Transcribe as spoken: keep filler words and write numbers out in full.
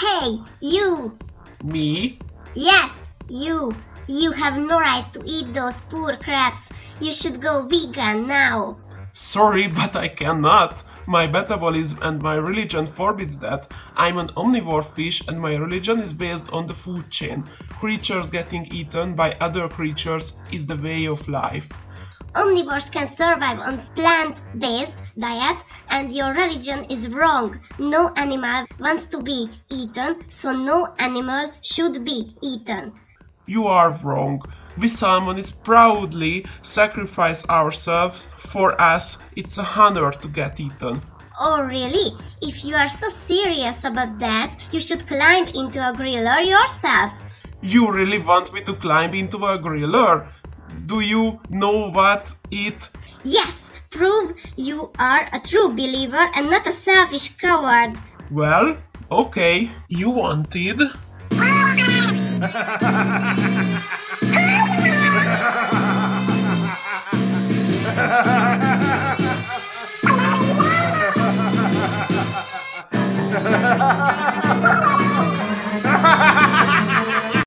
Hey, you! Me? Yes, you! You have no right to eat those poor crabs. You should go vegan now. Sorry, but I cannot. My metabolism and my religion forbids that. I'm an omnivore fish and my religion is based on the food chain. Creatures getting eaten by other creatures is the way of life. Omnivores can survive on plant-based diet and your religion is wrong. No animal wants to be eaten, so no animal should be eaten. You are wrong. We salmonids proudly sacrifice ourselves. For us, it's a honor to get eaten. Oh really? If you are so serious about that, you should climb into a griller yourself. You really want me to climb into a griller? Do you know what it? Yes! Prove you are a true believer and not a selfish coward. Well, okay. You wanted...